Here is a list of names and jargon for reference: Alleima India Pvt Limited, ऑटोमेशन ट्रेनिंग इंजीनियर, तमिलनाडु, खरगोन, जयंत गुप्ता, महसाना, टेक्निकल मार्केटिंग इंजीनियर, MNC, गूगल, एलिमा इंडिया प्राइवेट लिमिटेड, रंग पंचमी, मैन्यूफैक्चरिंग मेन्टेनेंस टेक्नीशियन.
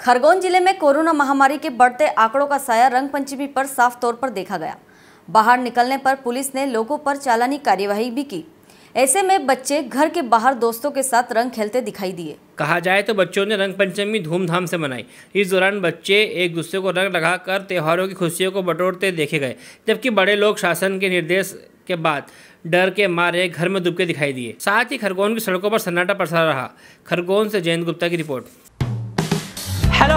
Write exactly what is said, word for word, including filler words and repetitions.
खरगोन जिले में कोरोना महामारी के बढ़ते आंकड़ों का साया रंग पंचमी पर साफ तौर पर देखा गया। बाहर निकलने पर पुलिस ने लोगों पर चालानी कार्यवाही भी की। ऐसे में बच्चे घर के बाहर दोस्तों के साथ रंग खेलते दिखाई दिए। कहा जाए तो बच्चों ने रंग पंचमी धूमधाम से मनाई। इस दौरान बच्चे एक दूसरे को रंग लगाकर त्योहारों की खुशियों को बटोरते देखे गए, जबकि बड़े लोग शासन के निर्देश के बाद डर के मारे घर में दुबके दिखाई दिए। साथ ही खरगोन की सड़कों पर सन्नाटा पसरा रहा। खरगोन से जयंत गुप्ता की रिपोर्ट। हेलो